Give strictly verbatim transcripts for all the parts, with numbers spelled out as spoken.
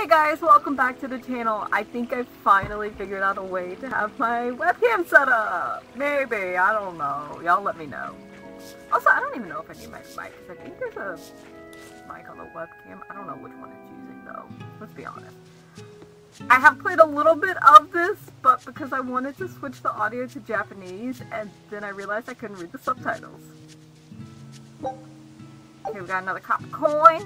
Hey guys, welcome back to the channel. I think I finally figured out a way to have my webcam set up. Maybe, I don't know. Y'all let me know. Also, I don't even know if I need my mic, because I think there's a mic on the webcam. I don't know which one it's using though, let's be honest. I have played a little bit of this, but because I wanted to switch the audio to Japanese, and then I realized I couldn't read the subtitles. Okay, we got another copper coin.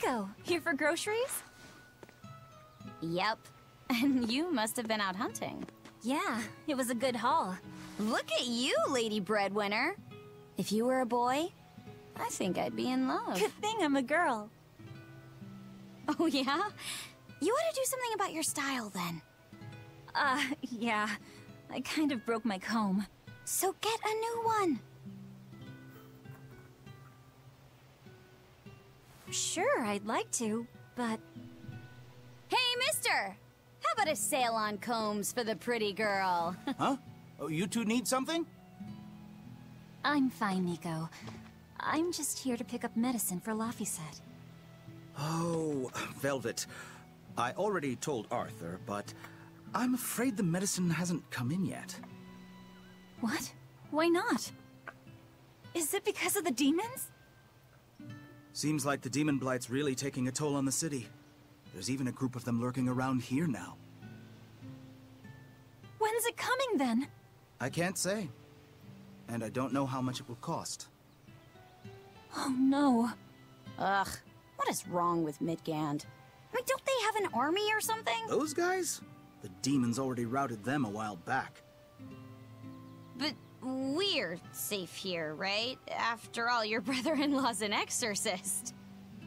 Nico, here for groceries? Yep. And you must have been out hunting. Yeah, it was a good haul. Look at you, Lady Breadwinner. If you were a boy, I think I'd be in love. Good thing I'm a girl. Oh, yeah? You ought to do something about your style, then. Uh, yeah. I kind of broke my comb. So get a new one. Sure, I'd like to, but... Hey, mister! How about a sale on combs for the pretty girl? Huh? Oh, you two need something? I'm fine, Nico. I'm just here to pick up medicine for Laphicet. Oh, Velvet. I already told Arthur, but I'm afraid the medicine hasn't come in yet. What? Why not? Is it because of the demons? Seems like the demon blight's really taking a toll on the city. There's even a group of them lurking around here now. When's it coming, then? I can't say. And I don't know how much it will cost. Oh, no. Ugh. What is wrong with Midgand? I mean, don't they have an army or something? Those guys? The demons already routed them a while back. But... we're safe here, right? After all, your brother-in-law's an exorcist.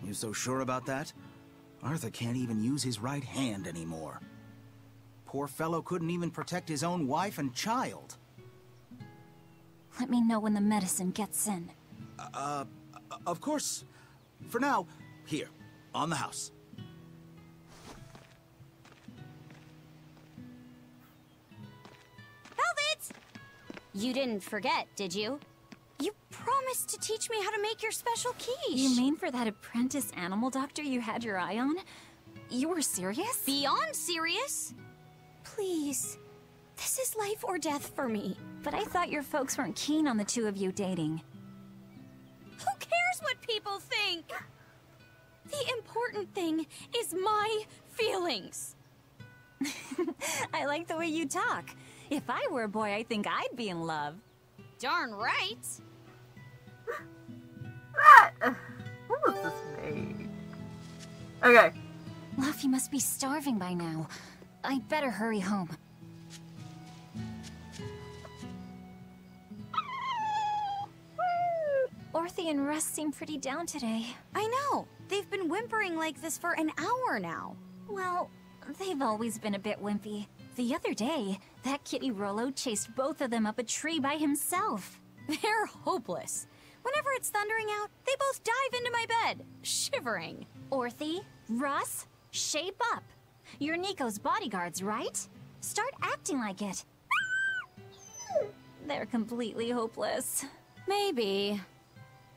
You so sure about that? Arthur can't even use his right hand anymore. Poor fellow couldn't even protect his own wife and child. Let me know when the medicine gets in. Uh, uh of course. For now, here, on the house. You didn't forget, did you? You promised to teach me how to make your special quiche. You mean for that apprentice animal doctor you had your eye on? You were serious? Beyond serious? Please. This is life or death for me. But I thought your folks weren't keen on the two of you dating. Who cares what people think? The important thing is my feelings. I like the way you talk. If I were a boy, I think I'd be in love. Darn right! That... what was this made? Okay. Laffy must be starving by now. I'd better hurry home. Orthie and Russ seem pretty down today. I know. They've been whimpering like this for an hour now. Well, they've always been a bit wimpy. The other day, that kitty Rollo chased both of them up a tree by himself. They're hopeless. Whenever it's thundering out, they both dive into my bed, shivering. Orthie, Russ, shape up. You're Nico's bodyguards, right? Start acting like it. They're completely hopeless. Maybe.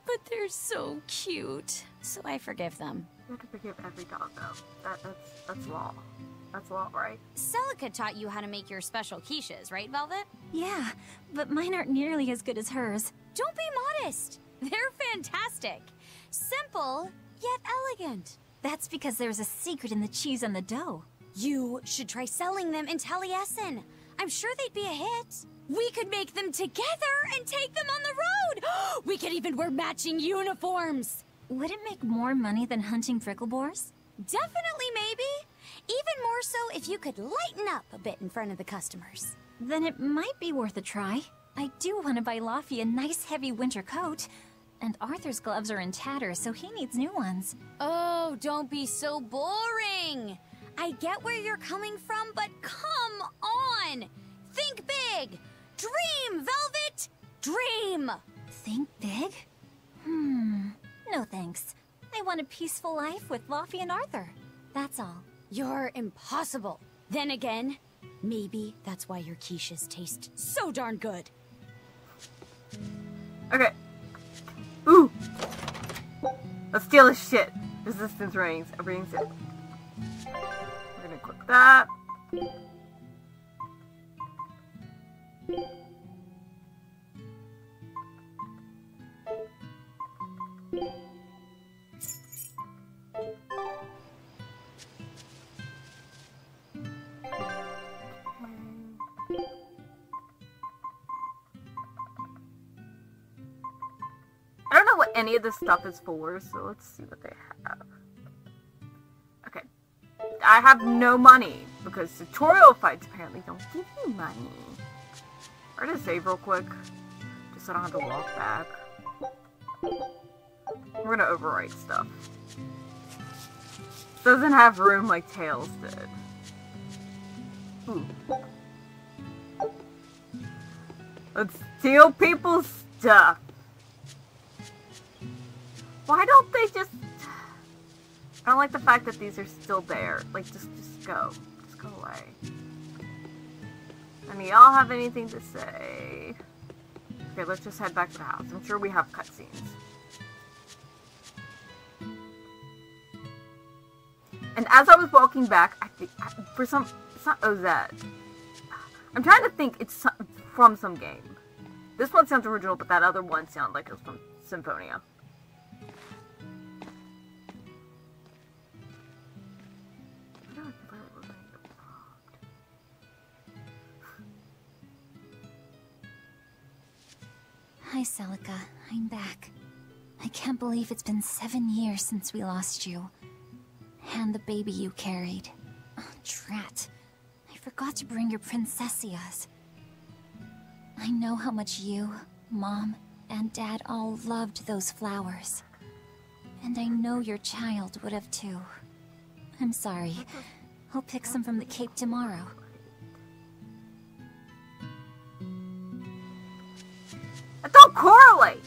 But they're so cute, so I forgive them. You have to forgive every dog, though. That, that's, that's law. That's a lot, right? Celica taught you how to make your special quiches, right, Velvet? Yeah, but mine aren't nearly as good as hers. Don't be modest! They're fantastic! Simple, yet elegant. That's because there's a secret in the cheese on the dough. You should try selling them in Taliesin. I'm sure they'd be a hit. We could make them together and take them on the road! We could even wear matching uniforms! Would it make more money than hunting pricklebores? Definitely, maybe. Even more so if you could lighten up a bit in front of the customers. Then it might be worth a try. I do want to buy Laffy a nice heavy winter coat. And Arthur's gloves are in tatters, so he needs new ones. Oh, don't be so boring! I get where you're coming from, but come on! Think big! Dream, Velvet! Dream! Think big? Hmm. No thanks. I want a peaceful life with Laffy and Arthur. That's all. You're impossible. Then again, Maybe that's why your quiches taste so darn good. Okay. Ooh. Let's steal his shit. Resistance rings. Everything's it. We're gonna click that. I don't know what any of this stuff is for, so let's see what they have. Okay. I have no money, because tutorial fights apparently don't give you money. I'm gonna save real quick, just so I don't have to walk back. We're gonna overwrite stuff. This doesn't have room like Tails did. Ooh. Let's steal people's stuff. Why don't they just... I don't like the fact that these are still there. Like, just, just go. Just go away. I mean, y'all have anything to say? Okay, let's just head back to the house. I'm sure we have cutscenes. And as I was walking back, I think, for some, it's not Ozette. I'm trying to think, it's from some game. This one sounds original, but that other one sounds like it was from Symphonia. Hi, Celica. I'm back. I can't believe it's been seven years since we lost you. And the baby you carried. Oh, drat. I forgot to bring your Princessias. I know how much you, Mom, and Dad all loved those flowers. And I know your child would have too. I'm sorry. I'll pick some from the Cape tomorrow. It don't correlate!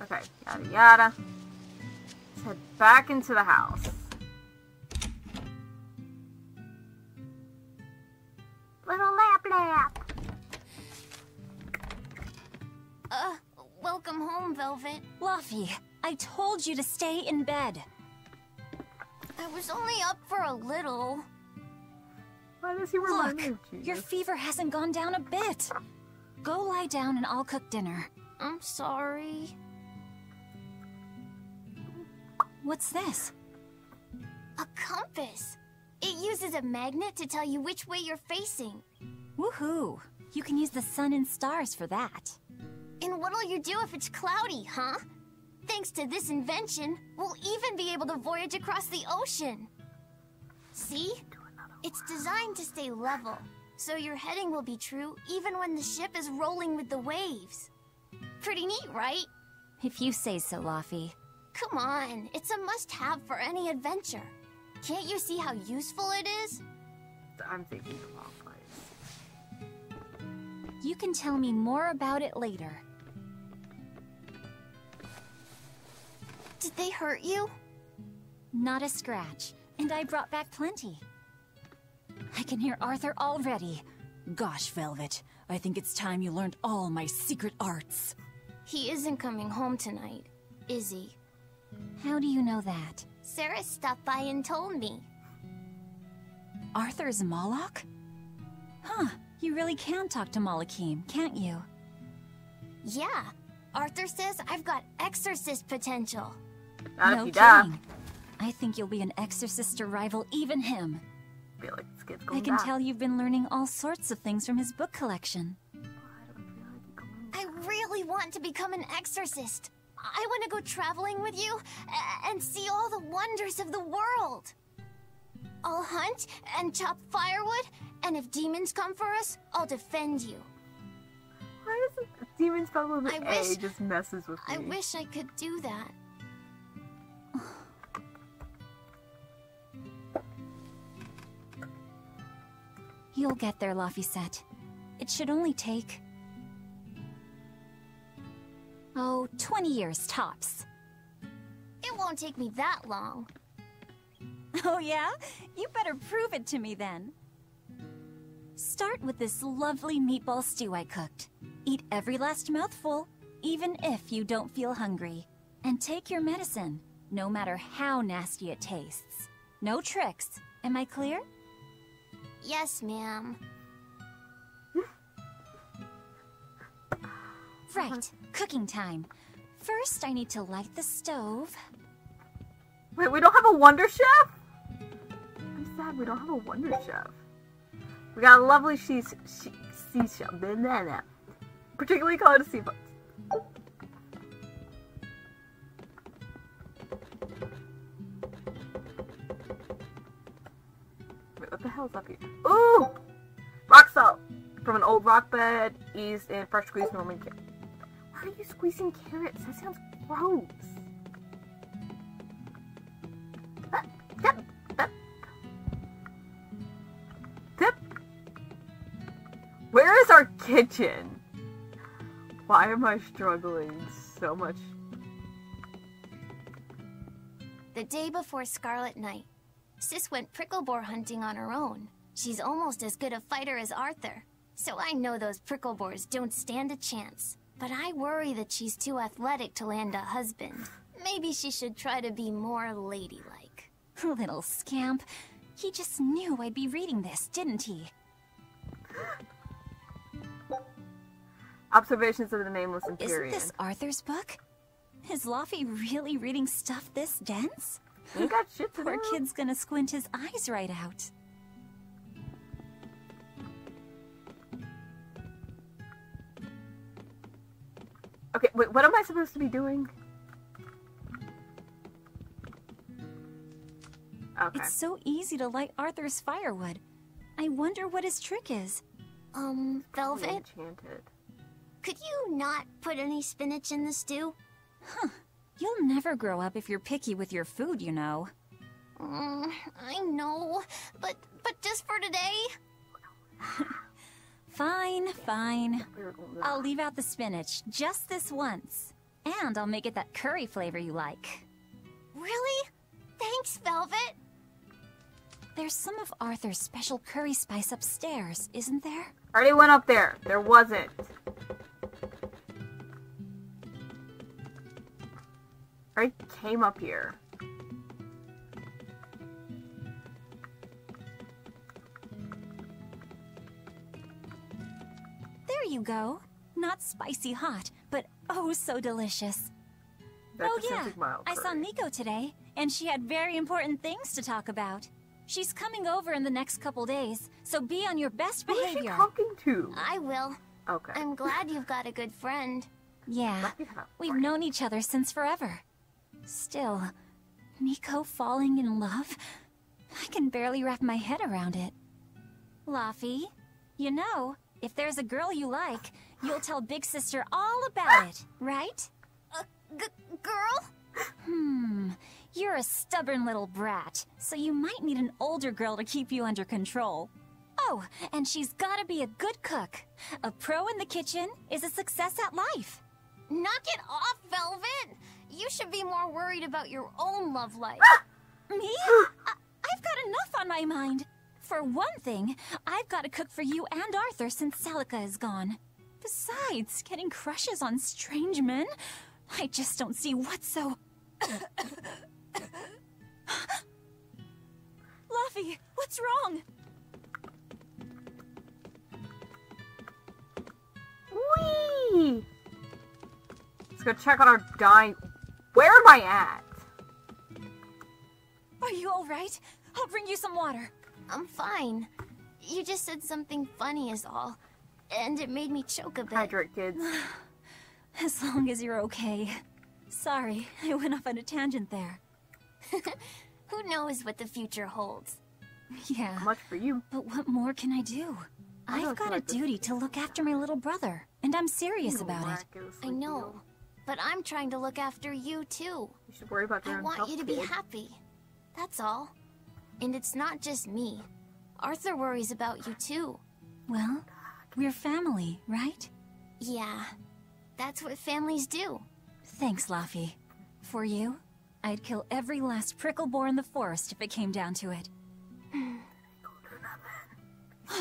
Okay, yada yada. Let's head back into the house. Little lap lap! Uh, welcome home, Velvet. Laphicet, I told you to stay in bed. I was only up for a little. Why does he remind me of you? Look, your fever hasn't gone down a bit. Go lie down and I'll cook dinner. I'm sorry. What's this? A compass. It uses a magnet to tell you which way you're facing. Woohoo. You can use the sun and stars for that. And what'll you do if it's cloudy, huh? Thanks to this invention, we'll even be able to voyage across the ocean. See? It's designed to stay level. So your heading will be true even when the ship is rolling with the waves. Pretty neat, right? If you say so, Laphicet. Come on, it's a must-have for any adventure. Can't you see how useful it is? I'm thinking the wrong place. You can tell me more about it later. Did they hurt you? Not a scratch, and I brought back plenty. I can hear Arthur already. Gosh, Velvet, I think it's time you learned all my secret arts. He isn't coming home tonight, is he? How do you know that? Sarah stopped by and told me. Arthur's Moloch? Huh, you really can talk to Malakhim, can't you? Yeah, Arthur says I've got exorcist potential. Not if you die. I think you'll be an exorcist to rival even him. Like I can back. Tell you've been learning all sorts of things from his book collection. I really want to become an exorcist. I want to go traveling with you and see all the wonders of the world. I'll hunt and chop firewood, and if demons come for us, I'll defend you. Why does demons follow the I wish, A just messes with me? I wish I could do that. You'll get there, Laphicet. It should only take... Oh, twenty years tops. It won't take me that long. Oh yeah? You better prove it to me then. Start with this lovely meatball stew I cooked. Eat every last mouthful, even if you don't feel hungry. And take your medicine, no matter how nasty it tastes. No tricks. Am I clear? Yes, ma'am. Right. Cooking time. First, I need to light the stove. Wait, we don't have a Wonder Chef? I'm sad we don't have a Wonder Chef. We got a lovely sea she she shell. Banana. Particularly called a sea fox. Wait, what the hell is up here? Ooh! Rock salt! From an old rock bed, eased in fresh squeezed Norman carrots. Why are you squeezing carrots? That sounds gross. Where is our kitchen? Why am I struggling so much? The day before Scarlet Night, Sis went pricklebore hunting on her own. She's almost as good a fighter as Arthur, so I know those pricklebores don't stand a chance. But I worry that she's too athletic to land a husband. Maybe she should try to be more ladylike. Little scamp. He just knew I'd be reading this, didn't he? Observations of the Nameless Empyrean. Isn't this Arthur's book? Is Laffy really reading stuff this dense? You got shit to do. Poor kid's gonna squint his eyes right out. Okay, wait, what am I supposed to be doing? Okay. It's so easy to light Arthur's firewood. I wonder what his trick is. Um, Velvet? Enchanted. Could you not put any spinach in the stew? Huh. You'll never grow up if you're picky with your food, you know. Mm, I know, but but just for today? Fine, fine. I'll leave out the spinach just this once. And I'll make it that curry flavor you like. Really? Thanks, Velvet. There's some of Arthur's special curry spice upstairs, isn't there? I already went up there. There wasn't. I came up here. There you go. Not spicy hot, but oh so delicious. That oh yeah, I saw Nico today, and she had very important things to talk about. She's coming over in the next couple days, so be on your best Who behavior. Who is she talking to? I will. Okay. I'm glad you've got a good friend. Yeah, we've known each other since forever. Still, Nico falling in love? I can barely wrap my head around it. Laffy, you know, if there's a girl you like, you'll tell Big Sister all about it, right? A g-girl? Hmm, you're a stubborn little brat, so you might need an older girl to keep you under control. Oh, and she's gotta be a good cook. A pro in the kitchen is a success at life. Knock it off, Velvet! You should be more worried about your own love life. Me? I I've got enough on my mind. For one thing, I've got to cook for you and Arthur since Celica is gone. Besides, getting crushes on strange men? I just don't see what's so... Laffy, what's wrong? Whee! Let's go check on our dying... Where am I at? Are you alright? I'll bring you some water. I'm fine. You just said something funny is all. And it made me choke a bit. Hydrate, kids. As long as you're okay. Sorry, I went off on a tangent there. Who knows what the future holds? Yeah. Much for you. But what more can I do? I've got a duty to look after my little brother, and I'm serious about it. I know, but I'm trying to look after you too. You should worry about your own health. I want you to be happy. That's all. And it's not just me. Arthur worries about you too. Well, we're family, right? Yeah, that's what families do. Thanks, Laffy. For you, I'd kill every last prickle-boar in the forest if it came down to it. Don't do that,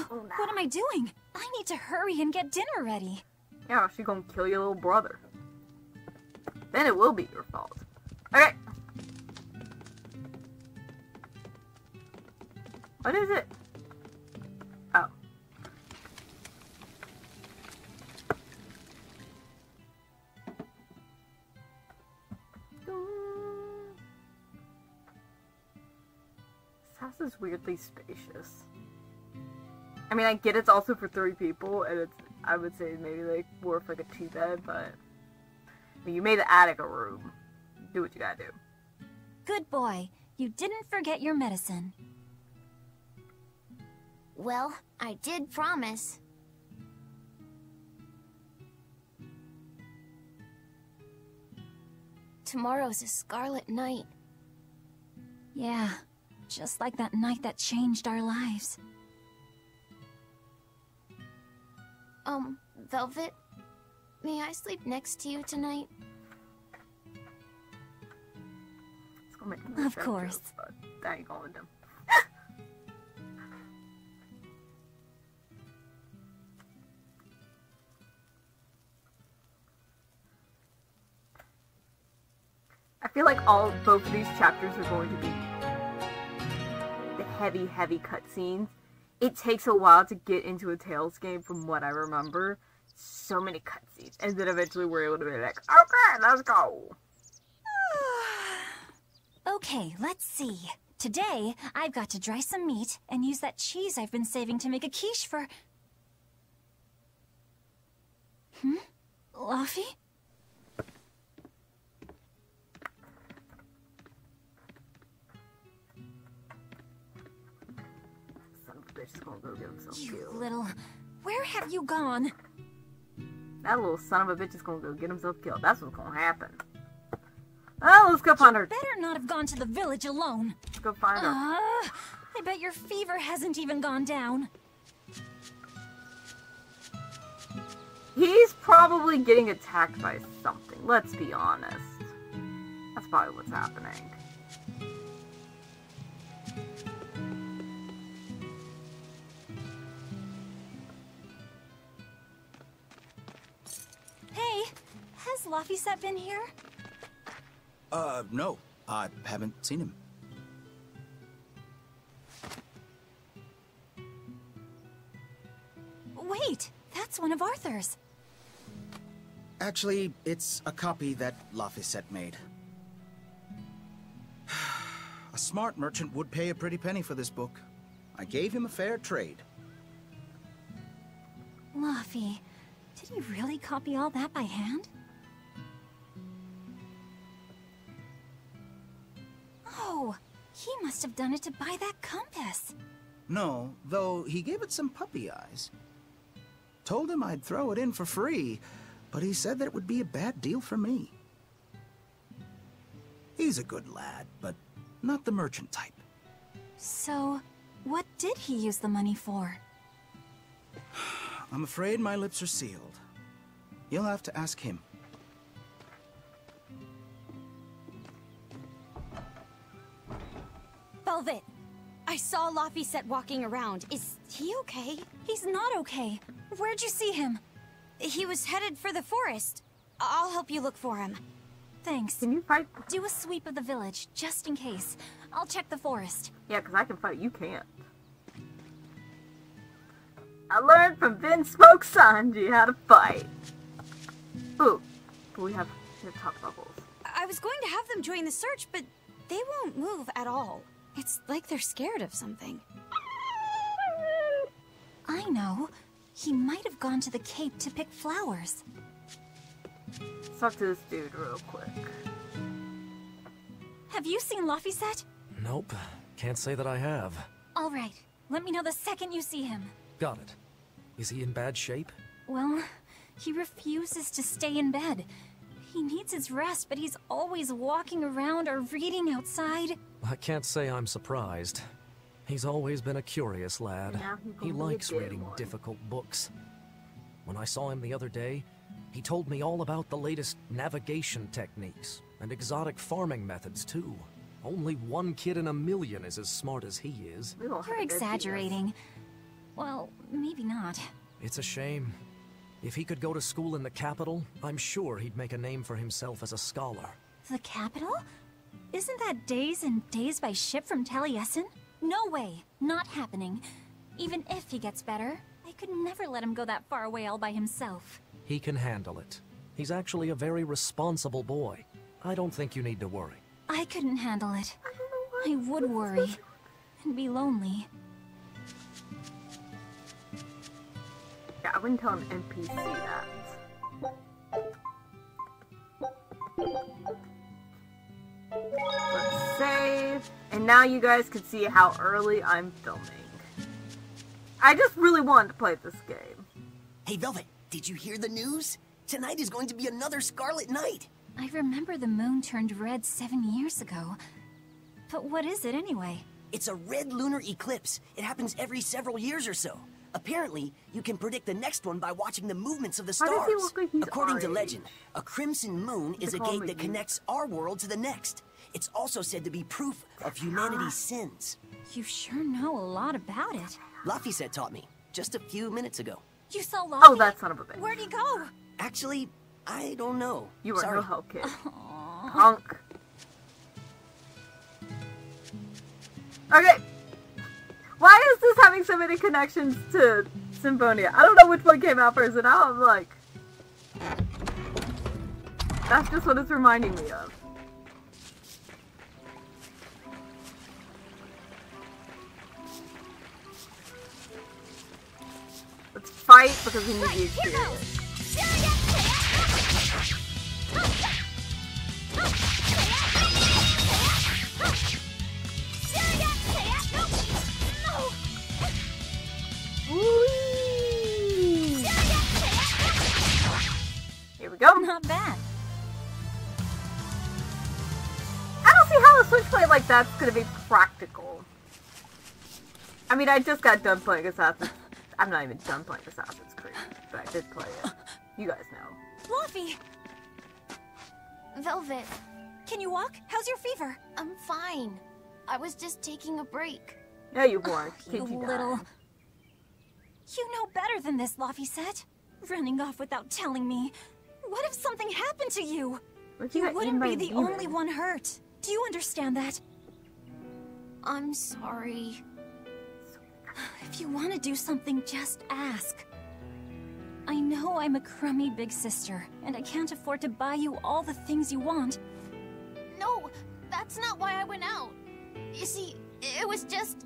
man. What am I doing? I need to hurry and get dinner ready. Yeah, she gonna kill your little brother. Then it will be your fault. Okay. What is it? Oh. This house is weirdly spacious. I mean, I get it's also for three people, and it's, I would say maybe like more of like a two bed, but I mean, you made the attic a room. Do what you gotta do. Good boy. You didn't forget your medicine. Well, I did promise. Tomorrow's a Scarlet Night. Yeah, just like that night that changed our lives. Um, Velvet, may I sleep next to you tonight? Of course. I ain't going with them. I feel like all both of these chapters are going to be the heavy, heavy cutscenes. It takes a while to get into a Tales game, from what I remember. So many cutscenes, and then eventually we're able to be like, okay, let's go. Okay, let's see. Today, I've got to dry some meat and use that cheese I've been saving to make a quiche for... Hmm? Laphicet? Son of a bitch is gonna go get himself killed. You little... Where have you gone? That little son of a bitch is gonna go get himself killed. That's what's gonna happen. Oh, let's go find her. You better not have gone to the village alone. Let's go find her. Uh, I bet your fever hasn't even gone down. He's probably getting attacked by something. Let's be honest. That's probably what's happening. Hey, has Laphicet been here? Uh, no. I haven't seen him. Wait! That's one of Arthur's! Actually, it's a copy that Laphicet made. A smart merchant would pay a pretty penny for this book. I gave him a fair trade. Laphicet, did he really copy all that by hand? Oh, he must have done it to buy that compass. No, though he gave it some puppy eyes. Told him I'd throw it in for free, but he said that it would be a bad deal for me. He's a good lad, but not the merchant type. So, what did he use the money for? I'm afraid my lips are sealed. You'll have to ask him. Velvet! I saw Laphicet walking around. Is he okay? He's not okay. Where'd you see him? He was headed for the forest. I'll help you look for him. Thanks. Can you fight? Do a sweep of the village, just in case. I'll check the forest. Yeah, because I can fight. You can't. I learned from Vinsmoke Sanji how to fight. Ooh. But we have the top levels. I was going to have them join the search, but they won't move at all. It's like they're scared of something. I know. He might have gone to the cape to pick flowers. Let's talk to this dude real quick. Have you seen Laphicet? Nope. Can't say that I have. All right. Let me know the second you see him. Got it. Is he in bad shape? Well, he refuses to stay in bed. He needs his rest, but he's always walking around or reading outside. I can't say I'm surprised. He's always been a curious lad. He likes reading difficult books. When I saw him the other day, he told me all about the latest navigation techniques And exotic farming methods, too. Only one kid in a million is as smart as he is. You're exaggerating. Well, maybe not. It's a shame. If he could go to school in the capital, I'm sure he'd make a name for himself as a scholar. The capital? Isn't that days and days by ship from Taliesin? No way. Not happening. Even if he gets better, I could never let him go that far away all by himself. He can handle it. He's actually a very responsible boy. I don't think you need to worry. I couldn't handle it. I, I would worry. And be lonely. Yeah, I wouldn't tell an N P C that. Let's save. And now you guys can see how early I'm filming. I just really wanted to play this game. Hey, Velvet, did you hear the news? Tonight is going to be another Scarlet Night. I remember the moon turned red seven years ago. But what is it anyway? It's a red lunar eclipse. It happens every several years or so. Apparently, you can predict the next one by watching the movements of the stars. Like According to legend, a crimson moon is a gate that connects our world to the next. It's also said to be proof of humanity's sins. You sure know a lot about it. Laphicet taught me just a few minutes ago. You saw Laphicet? Oh, that son of a bitch. Where'd he go? Actually, I don't know. You are no help, kid. Honk. Okay. Why is this having so many connections to Symphonia? I don't know which one came out first, and now I'm like... That's just what it's reminding me of. Let's fight, because we need the experience. Here we go. Not bad. I don't see how a switchblade like that's gonna be practical. I mean, I just got done playing Assassin's Creed. I'm not even done playing Assassin's Creed, but I did play it. You guys know. Luffy! Velvet. Can you walk? How's your fever? I'm fine. I was just taking a break. No, you weren't. Oh, you little... Died. You know better than this, Laphicet. Running off without telling me. What if something happened to you? You wouldn't be the only one hurt. Do you understand that? I'm sorry. If you want to do something, just ask. I know I'm a crummy big sister, and I can't afford to buy you all the things you want. No, that's not why I went out. You see, it was just...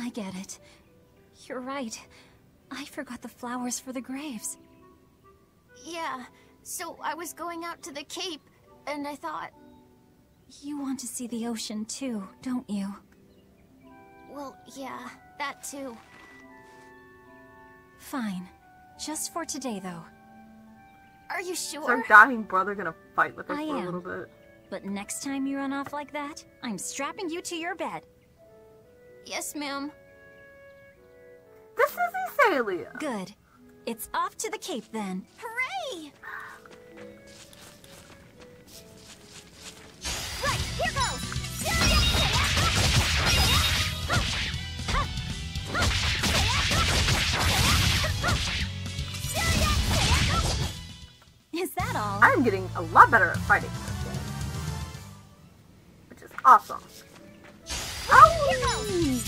I get it. You're right. I forgot the flowers for the graves. Yeah, so I was going out to the Cape, and I thought... You want to see the ocean too, don't you? Well, yeah, that too. Fine. Just for today, though. Are you sure? Is our dying brother gonna fight with us I for am. a little bit? But next time you run off like that, I'm strapping you to your bed. Yes, ma'am. This is Celia. Good. It's off to the Cape, then. Hooray! Right, here goes! Is that all? I'm getting a lot better at fighting this game, which is awesome. Oh! Here goes!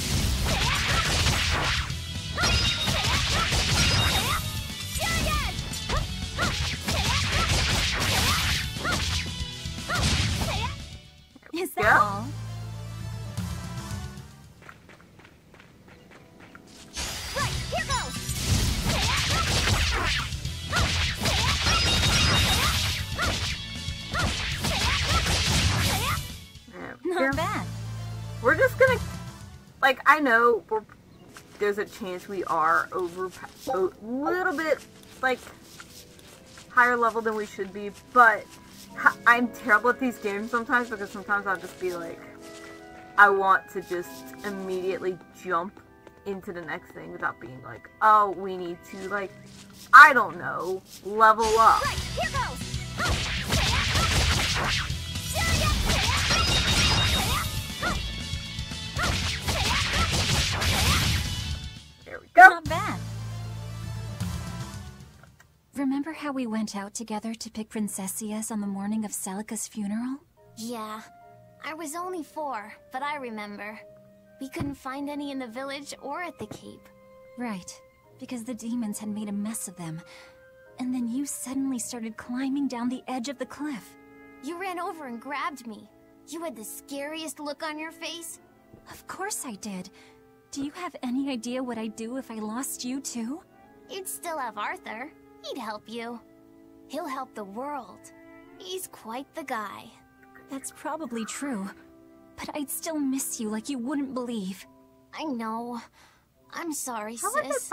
Is that yeah. all? Right, here goes! Not yeah. bad. We're just gonna, like, I know we're, there's a chance we are over a little bit, like, higher level than we should be, but I'm terrible at these games sometimes because sometimes I'll just be like, I want to just immediately jump into the next thing without being like, oh, we need to, like, I don't know, level up. Right, here goes. Oh. There we go. Not bad. Remember how we went out together to pick Princessias on the morning of Celica's funeral? Yeah. I was only four, but I remember. We couldn't find any in the village or at the keep. Right. Because the demons had made a mess of them. And then you suddenly started climbing down the edge of the cliff. You ran over and grabbed me. You had the scariest look on your face. Of course I did. Do you have any idea what I'd do if I lost you too? You'd still have Arthur. He'd help you. He'll help the world. He's quite the guy. That's probably true. But I'd still miss you like you wouldn't believe. I know. I'm sorry, How sis.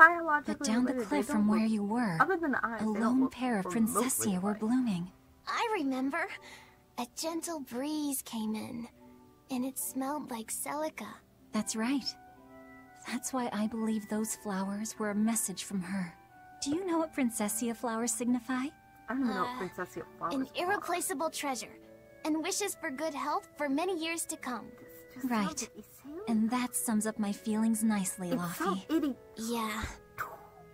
But down the cliff from where you were, other than I, a lone pair of Princessia were blooming. I remember. A gentle breeze came in, and it smelled like Celica. That's right. That's why I believe those flowers were a message from her. Do you know what Princessia flowers signify? I don't know what Princessia flowers are. An irreplaceable treasure, and wishes for good health for many years to come. Right. And that sums up my feelings nicely, Laphicet. Yeah.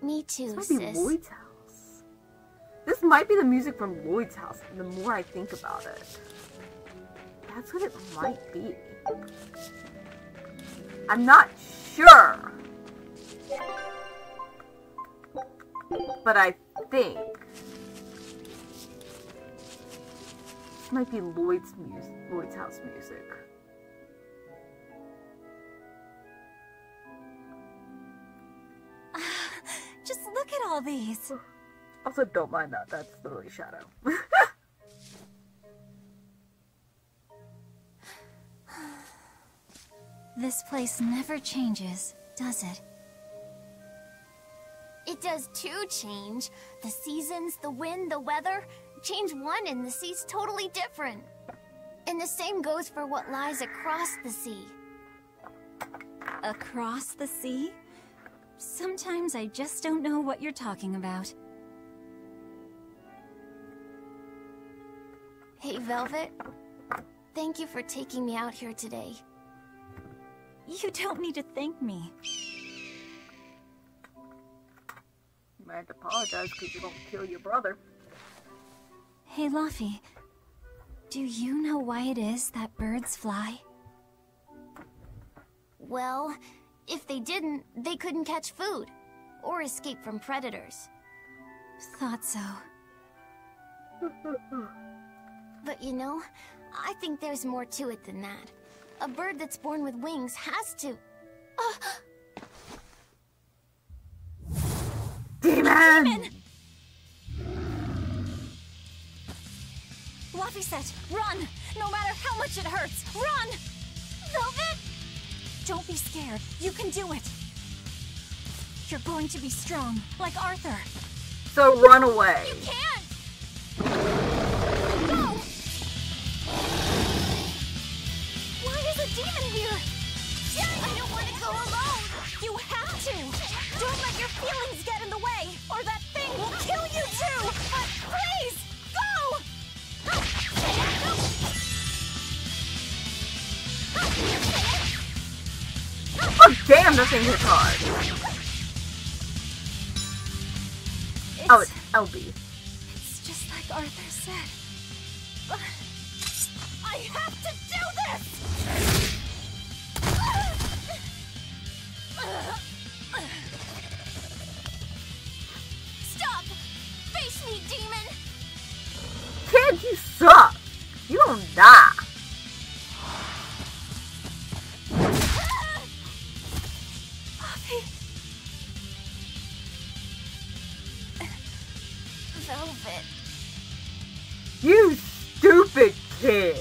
Me too, this sis. Be Lloyd's house. This might be the music from Lloyd's house, the more I think about it. That's what it might be. I'm not sure. But I think this might be Lloyd's music, Lloyd's house music. Uh, just look at all these. Also, don't mind that. That's literally shadow. This place never changes, does it? It does too change. The seasons, the wind, the weather. Change one and the sea's totally different. And the same goes for what lies across the sea. Across the sea? Sometimes I just don't know what you're talking about. Hey, Velvet. Thank you for taking me out here today. You don't need to thank me. You might have to apologize because you don't kill your brother. Hey, Laphicet, do you know why it is that birds fly? Well, if they didn't, they couldn't catch food or escape from predators. Thought so. But you know, I think there's more to it than that. A bird that's born with wings has to... Oh. Demon! Demon! Laphicet, run! No matter how much it hurts, run! Velvet! Don't be scared. You can do it. You're going to be strong, like Arthur. So run away. You can't! Go! Why is a demon here? I don't want to go alone! You have to! Don't let your feelings get in the way, or that thing will kill you too! But please, go! Oh damn, that thing hit hard! It's, oh, it's L B. It's just like Arthur said. But I have to do this! Stop! Face me, demon! Kid, you suck! You don't die! Poppy! Velvet. You stupid kid!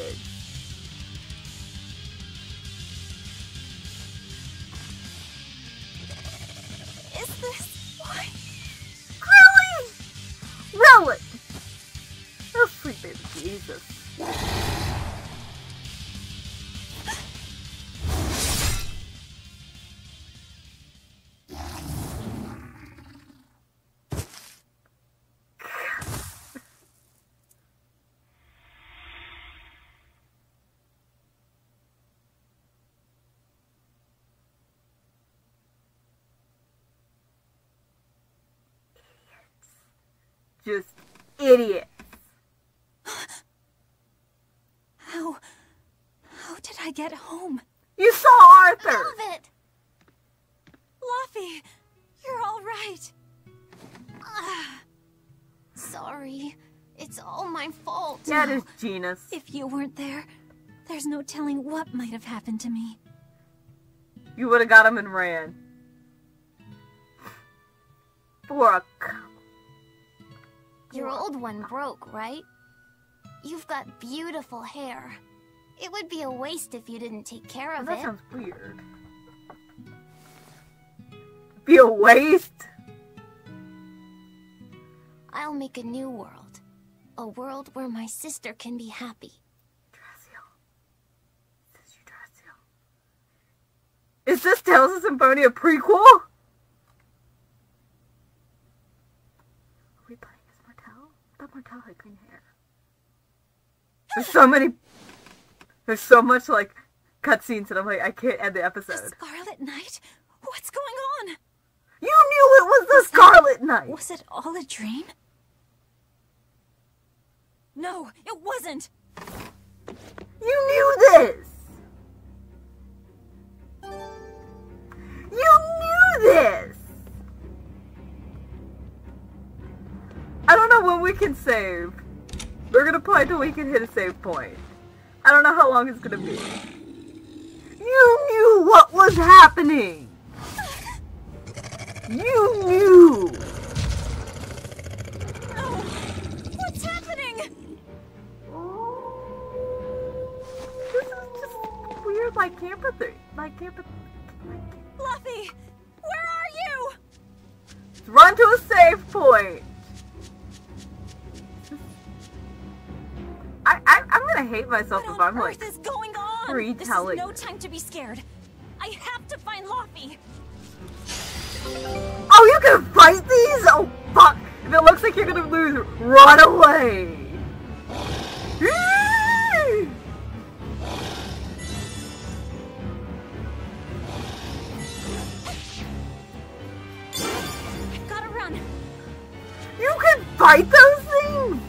Jesus. just idiots. How... how did I get home? You saw Arthur! Velvet! Laphicet, you're all right. Ah, sorry. It's all my fault. That is Gina's. If you weren't there, there's no telling what might have happened to me. You would have got him and ran. For a... Your old one broke, right? You've got beautiful hair. It would be a waste if you didn't take care of it. That sounds weird. Be a waste? I'll make a new world. A world where my sister can be happy. Is this Tales of Symphonia prequel? Are we playing as Martell? I thought Martell had green hair. There's so many... There's so much, like, cutscenes that I'm like, I can't end the episode. The Scarlet Night? What's going on? You knew it was the was Scarlet that, Night! Was it all a dream? No, it wasn't! You knew this! You knew this! I don't know when we can save. We're gonna play till we can hit a save point. I don't know how long it's gonna be. You knew what was happening! You knew! No! What's happening? Oh, this is just weird, like campathy. Like campathy. Luffy, where are you? Let's run to a save point. I, I I'm gonna hate myself what if I'm like is going on? Retelling. There's no time to be scared. I have to find Luffy. Oh, you can fight these? Oh fuck! If it looks like you're gonna lose, run away. You can fight those things?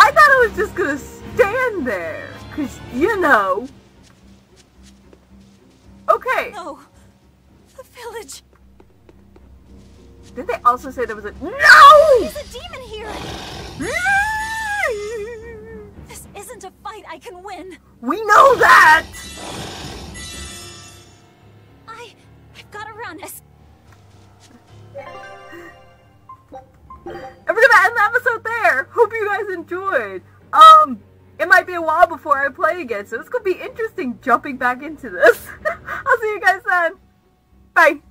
I thought I was just gonna stand there, cause you know. Okay. No, the village. Did they also say there was a no? There's a demon here. This isn't a fight I can win. We know that. I, I've got to run. And we're gonna end the episode there. Hope you guys enjoyed. Um, it might be a while before I play again, so it's gonna be interesting jumping back into this. I'll see you guys then. Bye.